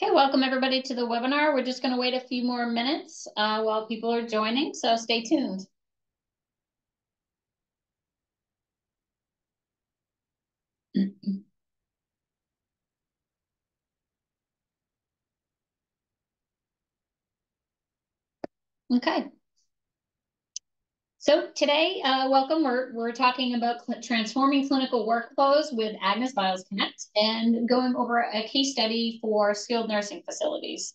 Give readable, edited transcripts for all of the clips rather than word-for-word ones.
Okay, welcome everybody to the webinar. We're just going to wait a few more minutes while people are joining, so stay tuned. Okay. So today, welcome, we're talking about transforming clinical workflows with AGNES Vitals Connect and going over a case study for skilled nursing facilities.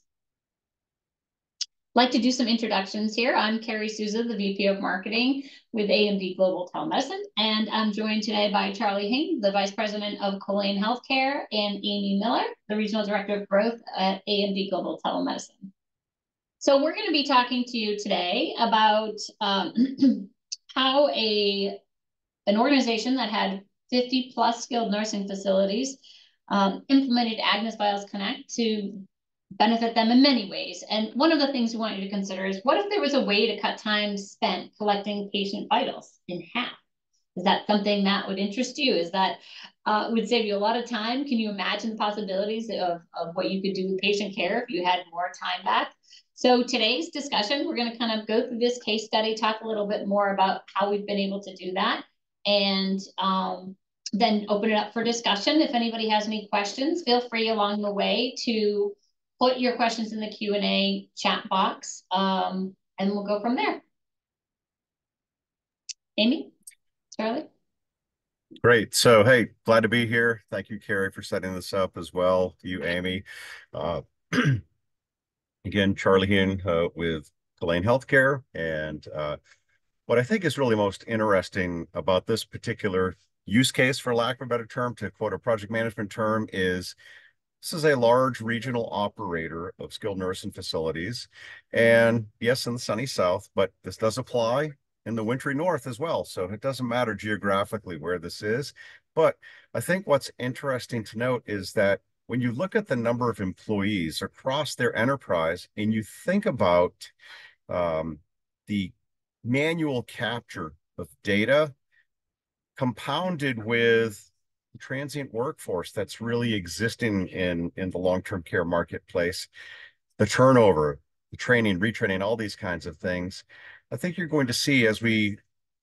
I'd like to do some introductions here. I'm Carrie Souza, the VP of Marketing with AMD Global Telemedicine, and I'm joined today by Charlie Hing, the Vice President of Cline Healthcare, and Amy Miller, the Regional Director of Growth at AMD Global Telemedicine. So we're going to be talking to you today about how an organization that had 50 plus skilled nursing facilities implemented AGNES Vitals Connect to benefit them in many ways. And one of the things we want you to consider is, what if there was a way to cut time spent collecting patient vitals in half? Is that something that would interest you? Is that would save you a lot of time? Can you imagine the possibilities of what you could do with patient care if you had more time back? So today's discussion, we're going to kind of go through this case study, talk a little bit more about how we've been able to do that, and then open it up for discussion. If anybody has any questions, feel free along the way to put your questions in the Q&A chat box, and we'll go from there. Amy, Charlie? Great. So, hey, glad to be here. Thank you, Carrie, for setting this up as well. You, Amy. Again, Charlie Huynh with Delane Healthcare. And what I think is really most interesting about this particular use case, for lack of a better term, to quote a project management term, is this is a large regional operator of skilled nursing facilities. And yes, in the sunny south, but this does apply in the wintry north as well. So it doesn't matter geographically where this is. But I think what's interesting to note is that when you look at the number of employees across their enterprise and you think about the manual capture of data compounded with the transient workforce that's really existing in the long-term care marketplace, the turnover, the training, retraining, all these kinds of things, I think you're going to see as we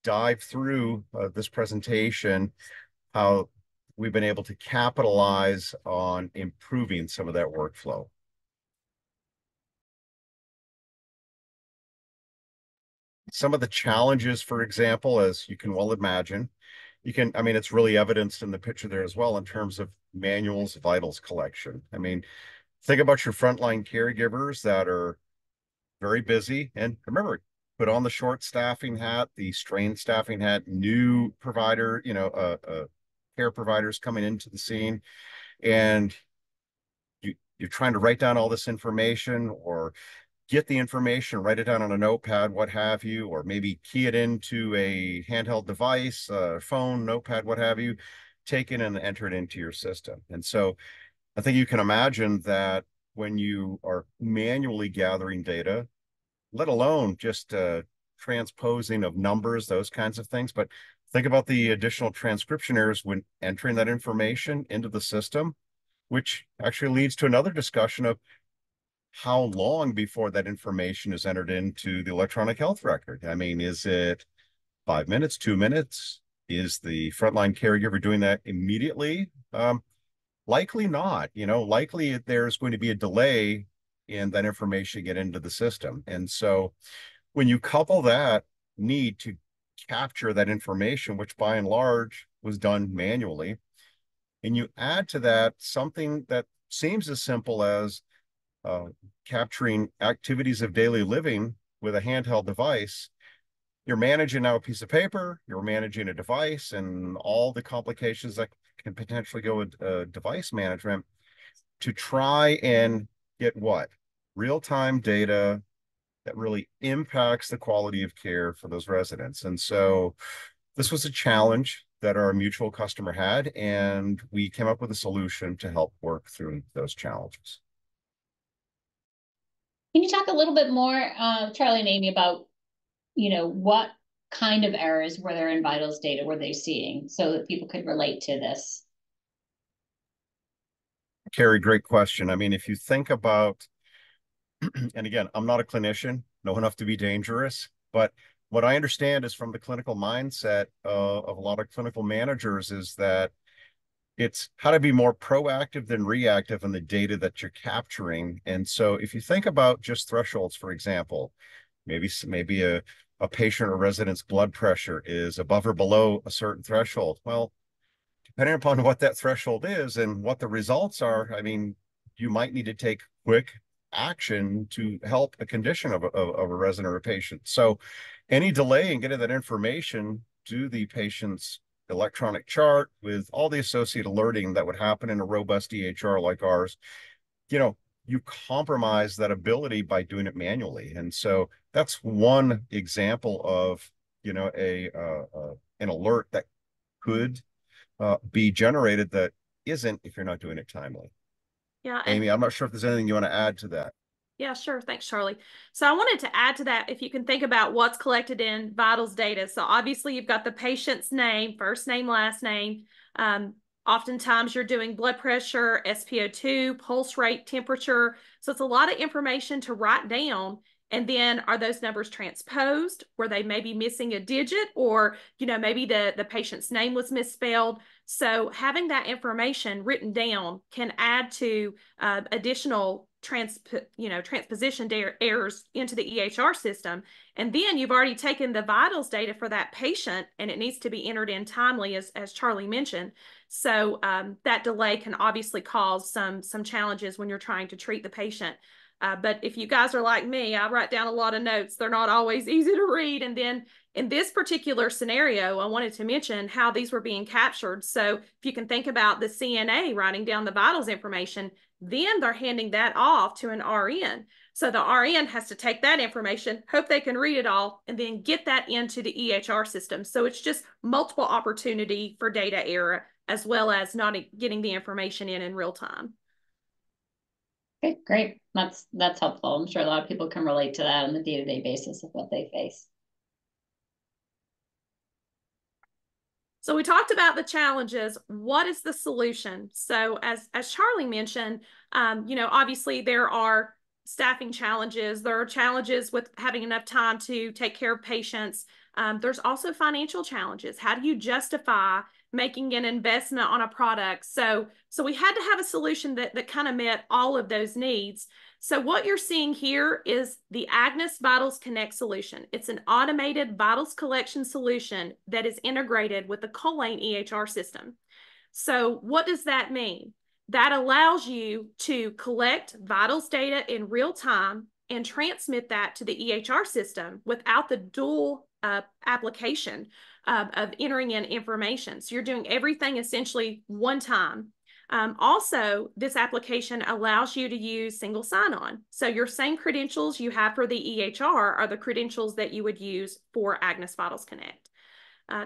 dive through this presentation how we've been able to capitalize on improving some of that workflow. Some of the challenges, for example, as you can well imagine, I mean, it's really evidenced in the picture there as well in terms of manuals, vitals collection. I mean, think about your frontline caregivers that are very busy. And remember, put on the short staffing hat, the strained staffing hat, new provider, you know, care providers coming into the scene, and you're trying to write down all this information or get the information, write it down on a notepad, what have you, or maybe key it into a handheld device, phone, notepad, what have you, take it and enter it into your system. And so I think you can imagine that when you are manually gathering data, let alone just transposing of numbers, those kinds of things, but think about the additional transcription errors when entering that information into the system, which actually leads to another discussion of how long before that information is entered into the electronic health record. I mean, is it 5 minutes, 2 minutes? Is the frontline caregiver doing that immediately? Likely not. You know, likely there's going to be a delay in that information get into the system. And so when you couple that need to capture that information, which by and large was done manually, and you add to that something that seems as simple as capturing activities of daily living with a handheld device, you're managing now a piece of paper, you're managing a device, and all the complications that can potentially go with device management to try and get what? Real-time data that really impacts the quality of care for those residents. And so this was a challenge that our mutual customer had, and we came up with a solution to help work through those challenges. Can you talk a little bit more, Charlie and Amy, about, you know, what kind of errors were there in vitals data were they seeing so that people could relate to this? Carrie, great question. I mean, if you think about, and again, I'm not a clinician, know enough to be dangerous, but what I understand is from the clinical mindset of a lot of clinical managers is that it's how to be more proactive than reactive in the data that you're capturing. And so if you think about just thresholds, for example, maybe a patient or resident's blood pressure is above or below a certain threshold. Well, depending upon what that threshold is and what the results are, I mean, you might need to take quick action to help a condition of a resident or a patient. So any delay in getting that information to the patient's electronic chart with all the associated alerting that would happen in a robust EHR like ours, you know, you compromise that ability by doing it manually. And so that's one example of, you know, an alert that could be generated that isn't if you're not doing it timely. Yeah. Amy, I'm not sure if there's anything you want to add to that. Yeah, sure. Thanks, Charlie. So I wanted to add to that, if you can think about what's collected in vitals data. So obviously you've got the patient's name, first name, last name. Oftentimes you're doing blood pressure, SpO2, pulse rate, temperature. So it's a lot of information to write down. And then are those numbers transposed? Were they maybe missing a digit, or, you know, maybe the patient's name was misspelled? So having that information written down can add to additional transposition errors into the EHR system. And then you've already taken the vitals data for that patient, and it needs to be entered in timely, as Charlie mentioned. So that delay can obviously cause some challenges when you're trying to treat the patient. But if you guys are like me, I write down a lot of notes. They're not always easy to read. And then in this particular scenario, I wanted to mention how these were being captured. So if you can think about the CNA writing down the vitals information, then they're handing that off to an RN. So the RN has to take that information, hope they can read it all, and then get that into the EHR system. So it's just multiple opportunity for data error, as well as not getting the information in real time. Okay, great. That's helpful. I'm sure a lot of people can relate to that on the day-to-day basis of what they face. So we talked about the challenges. What is the solution? So as Charlie mentioned, you know, obviously there are staffing challenges. There are challenges with having enough time to take care of patients. There's also financial challenges. How do you justify making an investment on a product? So we had to have a solution that kind of met all of those needs. So what you're seeing here is the AGNES Vitals Connect solution. It's an automated vitals collection solution that is integrated with the Colane EHR system. So what does that mean? That allows you to collect vitals data in real time and transmit that to the EHR system without the dual application of entering in information. So you're doing everything essentially one time. Also, this application allows you to use single sign-on. So your same credentials you have for the EHR are the credentials that you would use for AGNES Vitals Connect.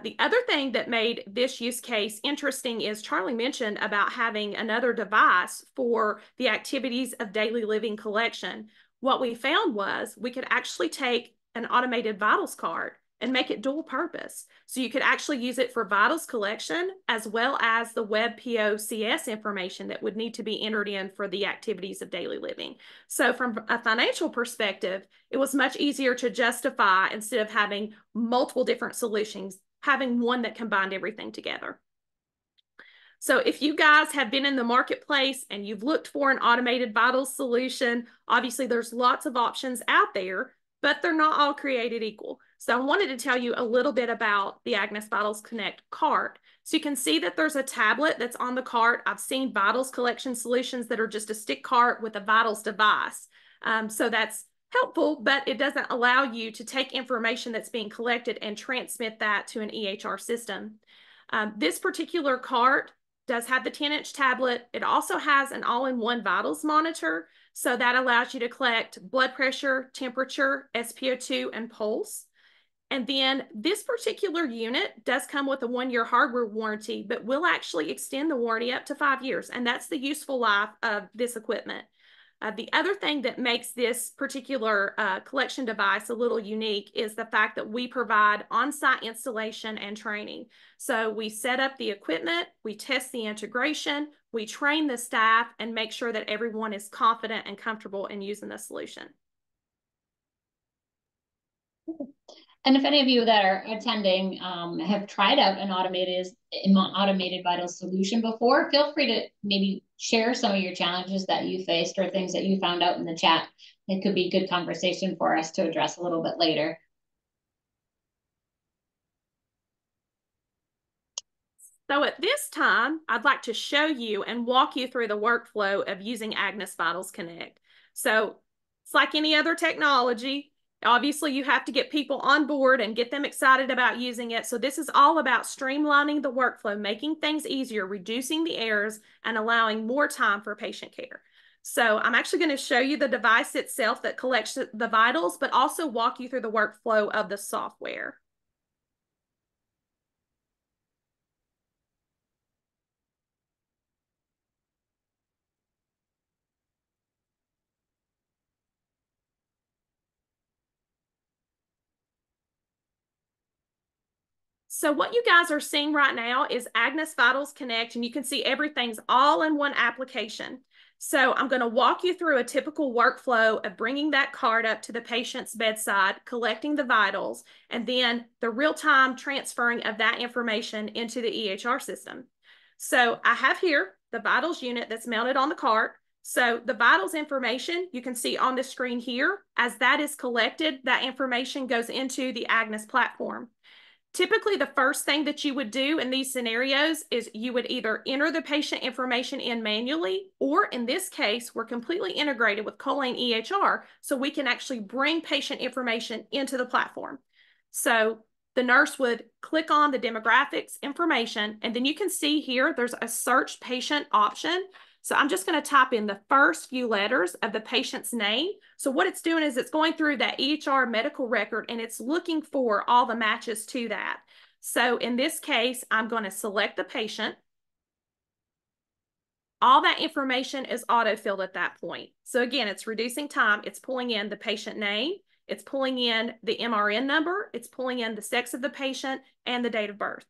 The other thing that made this use case interesting is Charlie mentioned about having another device for the activities of daily living collection. What we found was we could actually take an automated vitals card and make it dual purpose. So you could actually use it for vitals collection as well as the web POCS information that would need to be entered in for the activities of daily living. So from a financial perspective, it was much easier to justify instead of having multiple different solutions, having one that combined everything together. So if you guys have been in the marketplace and you've looked for an automated vitals solution, obviously there's lots of options out there, but they're not all created equal. So I wanted to tell you a little bit about the AGNES Vitals Connect cart. So you can see that there's a tablet that's on the cart. I've seen vitals collection solutions that are just a stick cart with a vitals device. So that's helpful, but it doesn't allow you to take information that's being collected and transmit that to an EHR system. This particular cart does have the 10-inch tablet. It also has an all-in-one vitals monitor. So that allows you to collect blood pressure, temperature, SpO2, and pulse. And then this particular unit does come with a 1-year hardware warranty, but will actually extend the warranty up to 5 years. And that's the useful life of this equipment. The other thing that makes this particular collection device a little unique is the fact that we provide on-site installation and training. So we set up the equipment, we test the integration, we train the staff, and make sure that everyone is confident and comfortable in using the solution. And if any of you that are attending have tried out an automated vitals solution before, feel free to maybe share some of your challenges that you faced or things that you found out in the chat. It could be a good conversation for us to address a little bit later. So at this time, I'd like to show you and walk you through the workflow of using AGNES Vitals Connect. So it's like any other technology. Obviously, you have to get people on board and get them excited about using it. So this is all about streamlining the workflow, making things easier, reducing the errors, and allowing more time for patient care. So I'm actually going to show you the device itself that collects the vitals, but also walk you through the workflow of the software. So what you guys are seeing right now is AGNES Vitals Connect, and you can see everything's all in one application. So I'm going to walk you through a typical workflow of bringing that card up to the patient's bedside, collecting the vitals, and then the real-time transferring of that information into the EHR system. So I have here the vitals unit that's mounted on the cart. So the vitals information you can see on the screen here. As that is collected, that information goes into the AGNES platform. Typically, the first thing that you would do in these scenarios is you would either enter the patient information in manually, or in this case, we're completely integrated with Choline EHR, so we can actually bring patient information into the platform. So the nurse would click on the demographics information, and then you can see here, there's a search patient option. So I'm just going to type in the first few letters of the patient's name. So what it's doing is it's going through that EHR medical record and it's looking for all the matches to that. So in this case, I'm going to select the patient. All that information is auto-filled at that point. So again, it's reducing time. It's pulling in the patient name. It's pulling in the MRN number. It's pulling in the sex of the patient and the date of birth.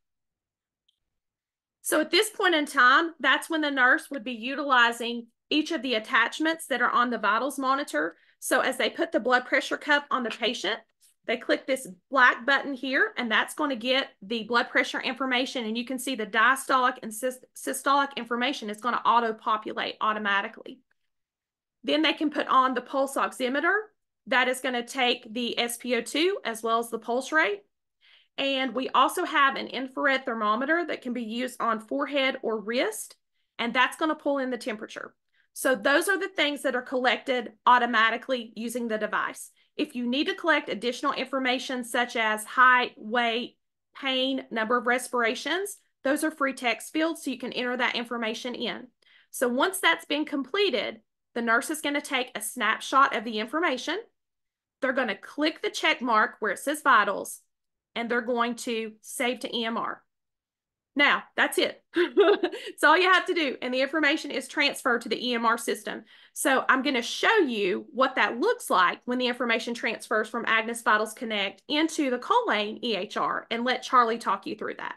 So at this point in time, that's when the nurse would be utilizing each of the attachments that are on the vitals monitor. So as they put the blood pressure cuff on the patient, they click this black button here, and that's going to get the blood pressure information. And you can see the diastolic and systolic information is going to auto-populate automatically. Then they can put on the pulse oximeter. That is going to take the SpO2 as well as the pulse rate. And we also have an infrared thermometer that can be used on forehead or wrist, and that's going to pull in the temperature. So those are the things that are collected automatically using the device. If you need to collect additional information such as height, weight, pain, number of respirations, those are free text fields, so you can enter that information in. So once that's been completed, the nurse is going to take a snapshot of the information. They're going to click the check mark where it says vitals, and they're going to save to EMR. Now, that's it. It's all you have to do, and the information is transferred to the EMR system. So I'm going to show you what that looks like when the information transfers from AGNES Vitals Connect into the Choline EHR, and let Charlie talk you through that.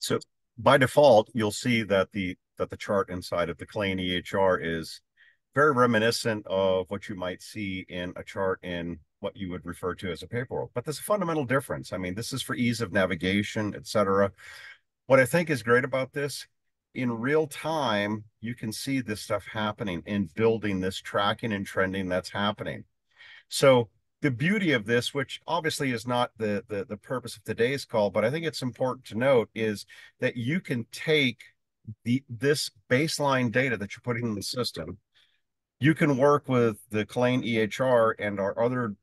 So by default, you'll see that the chart inside of the Choline EHR is very reminiscent of what you might see in a chart in what you would refer to as a paper world. But there's a fundamental difference. I mean, this is for ease of navigation, et cetera. What I think is great about this, in real time, you can see this stuff happening and building this tracking and trending that's happening. So the beauty of this, which obviously is not the purpose of today's call, but I think it's important to note, is that you can take this baseline data that you're putting in the system. You can work with the Choline EHR and our other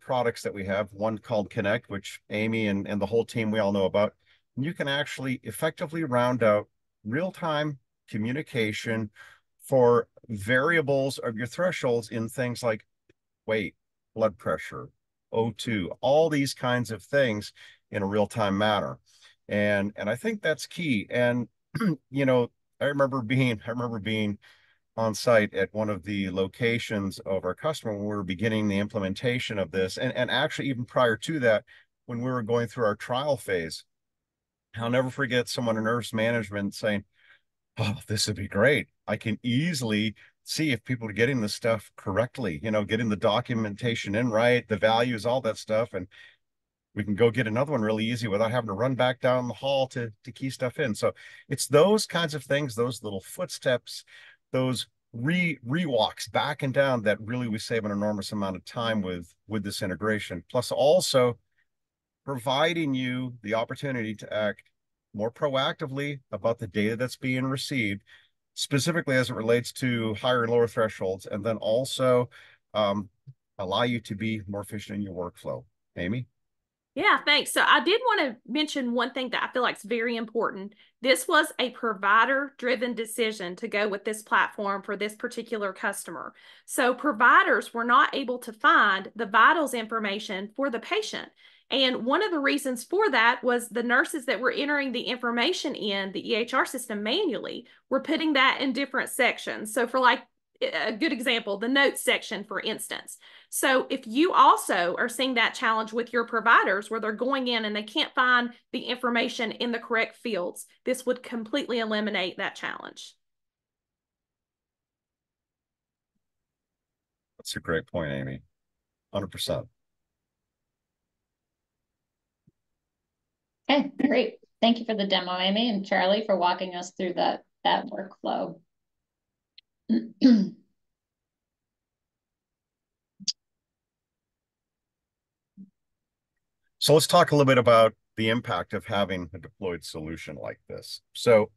products that we have, one called Connect, which Amy and the whole team, we all know about. And you can actually effectively round out real-time communication for variables of your thresholds in things like weight, blood pressure, O2, all these kinds of things. in a real-time manner. And I think that's key. And, you know, I remember being on site at one of the locations of our customer when we were beginning the implementation of this. And actually even prior to that, when we were going through our trial phase, I'll never forget someone in nurse management saying, "Oh, this would be great. I can easily see if people are getting the stuff correctly, you know, getting the documentation in right, the values, all that stuff. And we can go get another one really easy without having to run back down the hall to key stuff in." So it's those kinds of things, those little footsteps, those rewalks back and down that really we save an enormous amount of time with this integration. Plus also providing you the opportunity to act more proactively about the data that's being received, specifically as it relates to higher and lower thresholds, and then also allow you to be more efficient in your workflow. Amy? Yeah, thanks. So I did want to mention one thing that I feel like is very important. This was a provider-driven decision to go with this platform for this particular customer. So providers were not able to find the vitals information for the patient. And one of the reasons for that was the nurses that were entering the information in the EHR system manually were putting that in different sections. So for like a good example, the notes section, for instance. So if you also are seeing that challenge with your providers where they're going in and they can't find the information in the correct fields, this would completely eliminate that challenge. That's a great point, Amy. 100%. Okay, great. Thank you for the demo, Amy, and Charlie for walking us through that workflow. So let's talk a little bit about the impact of having a deployed solution like this. So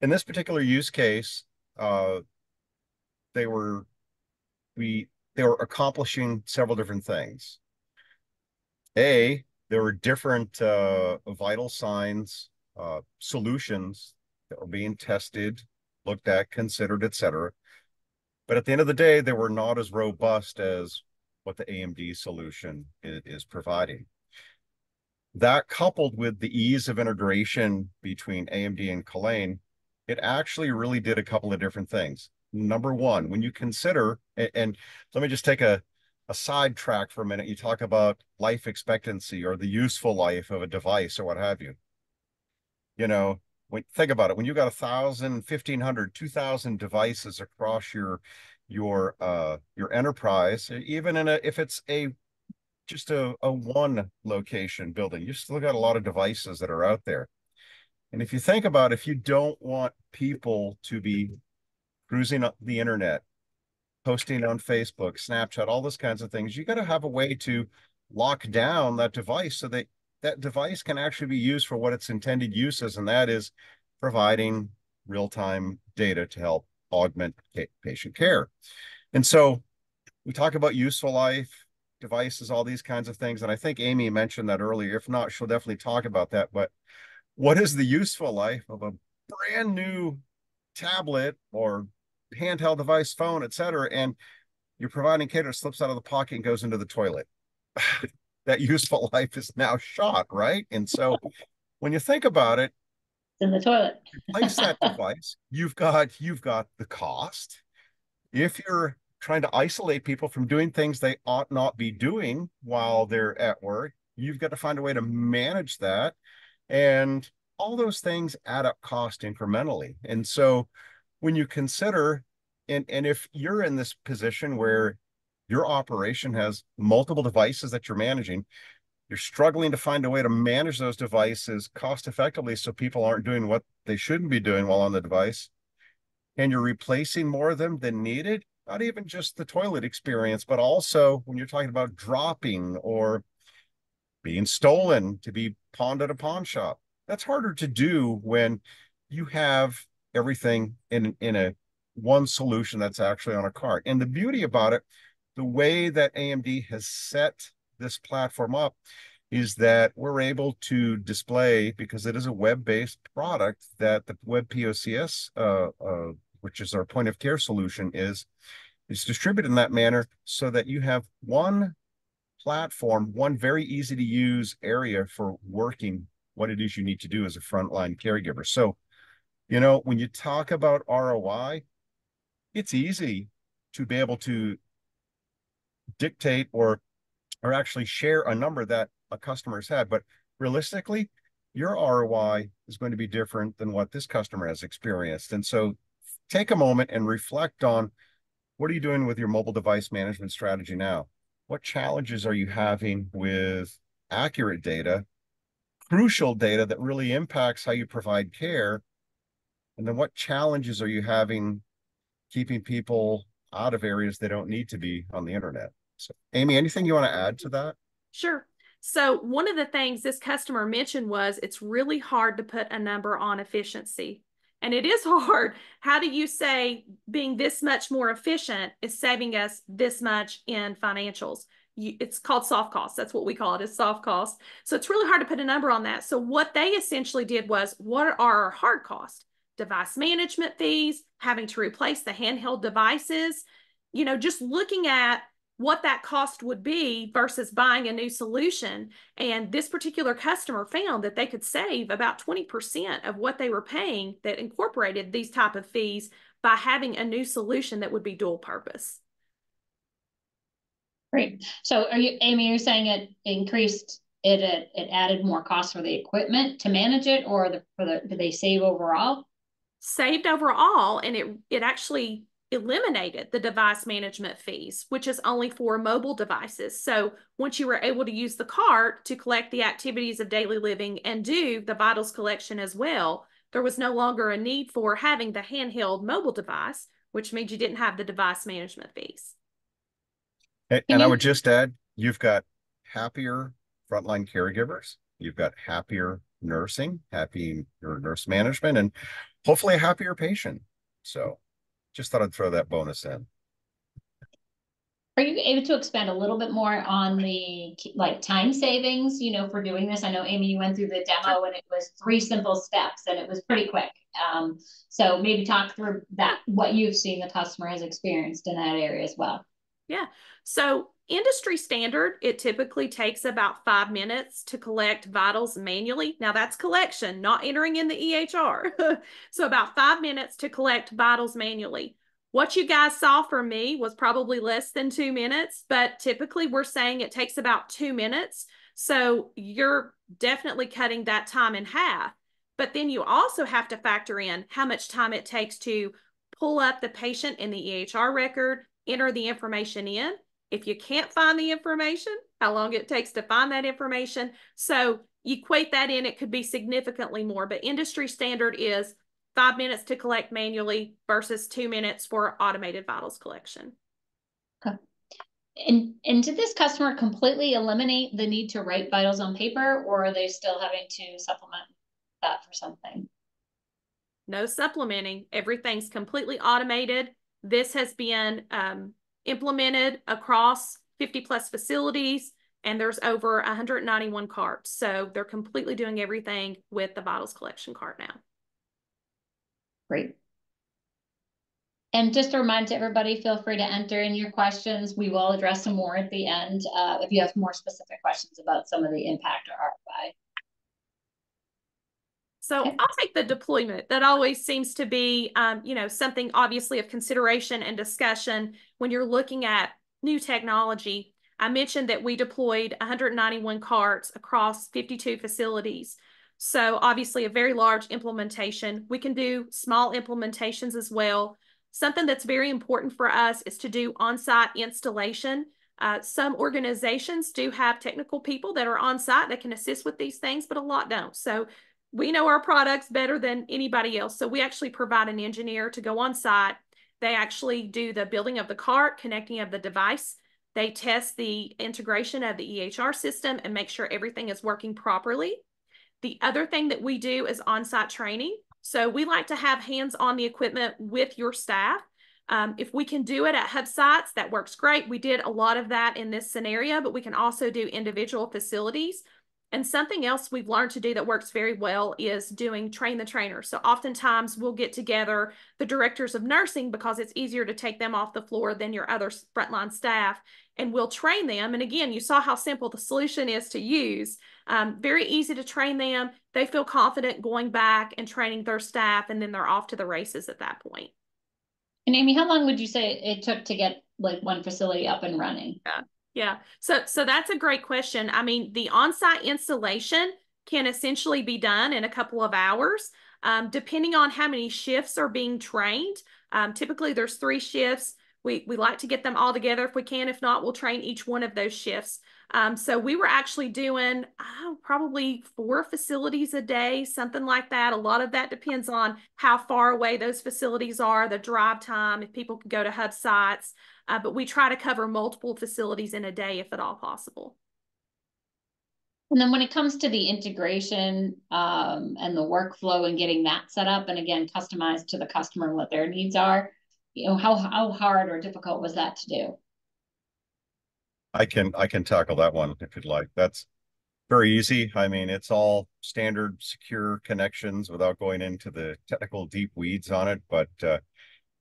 in this particular use case, they were accomplishing several different things. There were different vital signs solutions that were being tested, looked at, considered, et cetera. But at the end of the day, they were not as robust as what the AMD solution is providing. That coupled with the ease of integration between AMD and Cline, it actually really did a couple of different things. Number one, when you consider, and let me just take a sidetrack for a minute, you talk about life expectancy or the useful life of a device or what have you. You know, think about it, when you've got 1,000, 1,500, 2,000 devices across your enterprise, even in if it's just a one location building, you still got a lot of devices that are out there. And if you think about, if you don't want people to be cruising up the internet, posting on Facebook, Snapchat, all those kinds of things, you got to have a way to lock down that device so that that device can actually be used for what its intended use is, and that is providing real-time data to help augment patient care. And so we talk about useful life, devices, all these kinds of things. And I think Amy mentioned that earlier. If not, she'll definitely talk about that. But what is the useful life of a brand new tablet or handheld device, phone, et cetera, and you're providing care that slips out of the pocket and goes into the toilet? That useful life is now shot, right? And so when you think about it, in the toilet, replace that device. You've got the cost. If you're trying to isolate people from doing things they ought not be doing while they're at work, you've got to find a way to manage that. And all those things add up cost incrementally. And so when you consider, and if you're in this position where your operation has multiple devices that you're managing, you're struggling to find a way to manage those devices cost effectively so people aren't doing what they shouldn't be doing while on the device, and you're replacing more of them than needed, not even just the toilet experience, but also when you're talking about dropping or being stolen to be pawned at a pawn shop. That's harder to do when you have everything in a one solution that's actually on a cart. And the beauty about it, the way that AMD has set this platform up, is that we're able to display, because it is a web-based product, that the web POCS, which is our point of care solution, is distributed in that manner so that you have one platform, one very easy to use area for working what it is you need to do as a frontline caregiver. So, you know, when you talk about ROI, it's easy to be able to dictate or actually share a number that a customer has had. But realistically, your ROI is going to be different than what this customer has experienced. And so take a moment and reflect on, what are you doing with your mobile device management strategy now? What challenges are you having with accurate data, crucial data that really impacts how you provide care? And then what challenges are you having keeping people out of areas they don't need to be on the internet? So, Amy, anything you want to add to that? Sure. So one of the things this customer mentioned was it's really hard to put a number on efficiency. And it is hard. How do you say being this much more efficient is saving us this much in financials? It's called soft costs. That's what we call it, is soft costs. So it's really hard to put a number on that. So what they essentially did was, what are our hard costs? Device management fees, having to replace the handheld devices, you know, just looking at what that cost would be versus buying a new solution. And this particular customer found that they could save about 20% of what they were paying that incorporated these type of fees by having a new solution that would be dual purpose. Great. So are you, Amy, are you saying it increased, it added more cost for the equipment to manage it, or did they save overall? Saved overall, and it actually eliminated the device management fees, which is only for mobile devices. So once you were able to use the cart to collect the activities of daily living and do the vitals collection as well, there was no longer a need for having the handheld mobile device, which means you didn't have the device management fees. And I would just add, you've got happier frontline caregivers, you've got happier nursing, happier nurse management, and hopefully a happier patient. So just thought I'd throw that bonus in. Are you able to expand a little bit more on the time savings, you know, for doing this? I know, Amy, you went through the demo and it was 3 simple steps and it was pretty quick. So maybe talk through that, what you've seen the customer has experienced in that area as well. Yeah. So industry standard, it typically takes about 5 minutes to collect vitals manually. Now that's collection, not entering in the EHR. So about 5 minutes to collect vitals manually. What you guys saw from me was probably less than 2 minutes, but typically we're saying it takes about 2 minutes. So you're definitely cutting that time in half. But then you also have to factor in how much time it takes to pull up the patient in the EHR record, enter the information in. If you can't find the information, how long it takes to find that information. So you equate that in, it could be significantly more, but industry standard is 5 minutes to collect manually versus 2 minutes for automated vitals collection. Okay. And did this customer completely eliminate the need to write vitals on paper, or are they still having to supplement that for something? No supplementing. Everything's completely automated. This has been implemented across 50+ facilities, and there's over 191 carts. So they're completely doing everything with the vitals collection cart now. Great. And just a reminder to everybody, feel free to enter in your questions. We will address some more at the end if you have more specific questions about some of the impact or ROI. So I'll take the deployment. That always seems to be, you know, something obviously of consideration and discussion when you're looking at new technology. I mentioned that we deployed 191 carts across 52 facilities. So obviously a very large implementation. We can do small implementations as well. Something that's very important for us is to do on-site installation. Some organizations do have technical people that are on-site that can assist with these things, but a lot don't. So we know our products better than anybody else. So we actually provide an engineer to go on site. They actually do the building of the cart, connecting of the device. They test the integration of the EHR system and make sure everything is working properly. The other thing that we do is on-site training. So we like to have hands on the equipment with your staff. If we can do it at hub sites, that works great. We did a lot of that in this scenario, but we can also do individual facilities. And something else we've learned to do that works very well is doing train the trainer. So oftentimes we'll get together the directors of nursing because it's easier to take them off the floor than your other frontline staff, and we'll train them. And again, you saw how simple the solution is to use. Very easy to train them. They feel confident going back and training their staff, and then they're off to the races at that point. And Amy, how long would you say it took to get like one facility up and running? Yeah. So that's a great question. I mean, the on-site installation can essentially be done in a couple of hours, depending on how many shifts are being trained. Typically, there's 3 shifts. We like to get them all together if we can. If not, we'll train each one of those shifts. So we were actually doing probably 4 facilities a day, something like that. A lot of that depends on how far away those facilities are, the drive time, if people can go to hub sites. But we try to cover multiple facilities in a day if at all possible. And then when it comes to the integration and the workflow and getting that set up and again, customized to the customer and what their needs are, you know, how hard or difficult was that to do? I can tackle that one if you'd like. That's very easy. I mean, it's all standard secure connections without going into the technical deep weeds on it, but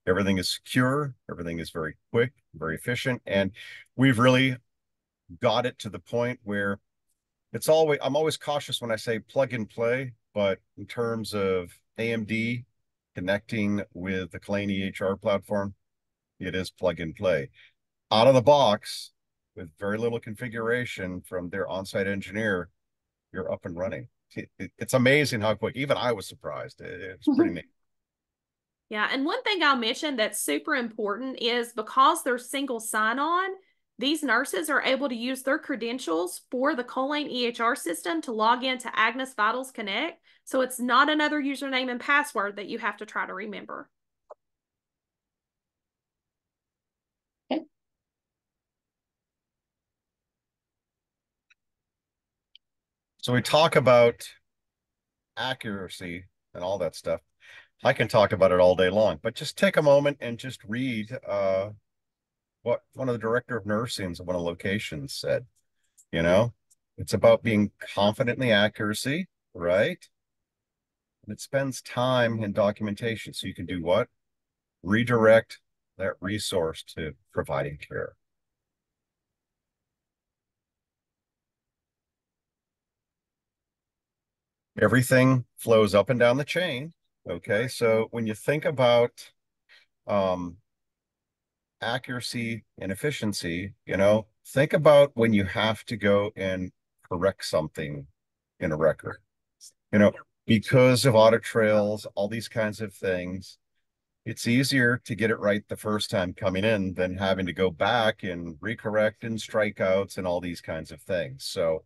everything is secure. Everything is very quick, very efficient. And we've really got it to the point where it's always, I'm always cautious when I say plug and play, but in terms of AMD connecting with the Cline EHR platform, it is plug and play. Out of the box, with very little configuration from their on-site engineer, you're up and running. It's amazing how quick. Even I was surprised. It's pretty neat. Yeah, and one thing I'll mention that's super important is because they're single sign-on, these nurses are able to use their credentials for the Cline EHR system to log into AGNES Vitals Connect. So it's not another username and password that you have to try to remember. Okay. So we talk about accuracy and all that stuff. I can talk about it all day long, but just take a moment and just read what one of the director of nursing at one of the locations said. You know, it's about being confident in the accuracy, right? And it spends time in documentation. So you can do what? Redirect that resource to providing care. Everything flows up and down the chain. Okay, so when you think about accuracy and efficiency, you know, think about when you have to go and correct something in a record, you know, because of audit trails, all these kinds of things, it's easier to get it right the first time coming in than having to go back and recorrect and strikeouts and all these kinds of things. So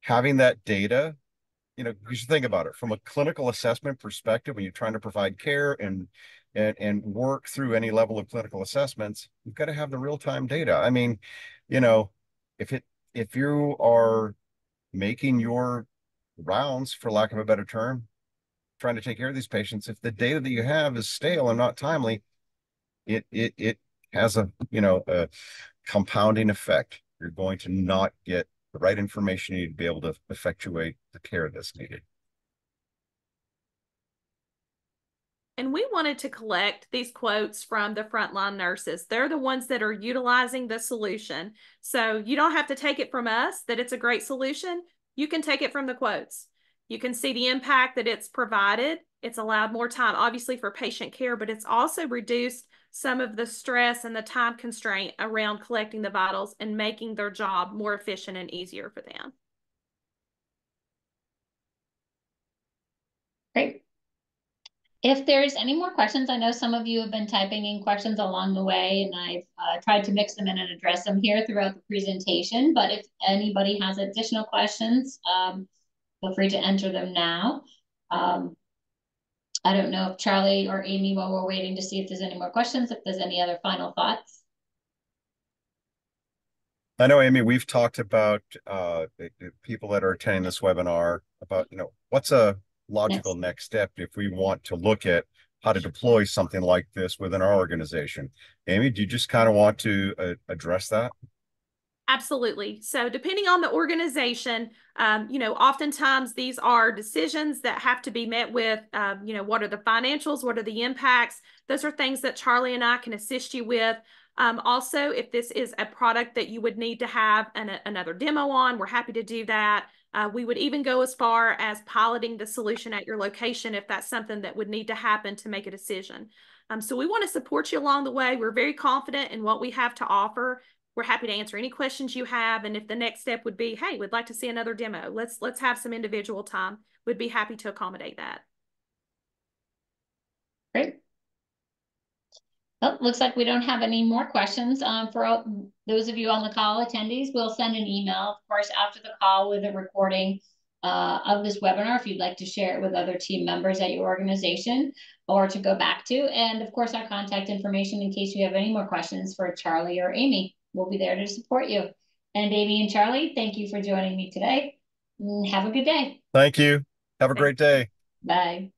having that data, you know, you should think about it from a clinical assessment perspective. When you're trying to provide care and work through any level of clinical assessments, you've got to have the real-time data. I mean, you know, if you are making your rounds, for lack of a better term, trying to take care of these patients, if the data that you have is stale and not timely, it has a, you know, a compounding effect. You're going to not get the right information you need to be able to effectuate the care that's needed. And we wanted to collect these quotes from the frontline nurses. They're the ones that are utilizing the solution. So you don't have to take it from us that it's a great solution. You can take it from the quotes. You can see the impact that it's provided. It's allowed more time, obviously, for patient care, but it's also reduced some of the stress and the time constraint around collecting the vitals and making their job more efficient and easier for them. Great. If there's any more questions, I know some of you have been typing in questions along the way, and I've tried to mix them in and address them here throughout the presentation, but if anybody has additional questions, feel free to enter them now. I don't know if Charlie or Amy, while we're waiting to see if there's any more questions, if there's any other final thoughts. I know, Amy, we've talked about the people that are attending this webinar about, you know, what's a logical next step if we want to look at how to deploy something like this within our organization. Amy, do you just kind of want to address that? Absolutely. So depending on the organization, oftentimes these are decisions that have to be met with, what are the financials? What are the impacts? Those are things that Charlie and I can assist you with. Also, if this is a product that you would need to have another demo on, we're happy to do that. We would even go as far as piloting the solution at your location if that's something that would need to happen to make a decision. So we want to support you along the way. We're very confident in what we have to offer. We're happy to answer any questions you have. And if the next step would be, hey, we'd like to see another demo, let's have some individual time, we'd be happy to accommodate that. Great. Well, looks like we don't have any more questions. For those of you on the call attendees, we'll send an email, of course, after the call with a recording of this webinar if you'd like to share it with other team members at your organization or to go back to. And of course, our contact information in case you have any more questions for Charlie or Amy. We'll be there to support you. And Amy and Charlie, thank you for joining me today. Have a good day. Thank you. Have a great day. Bye.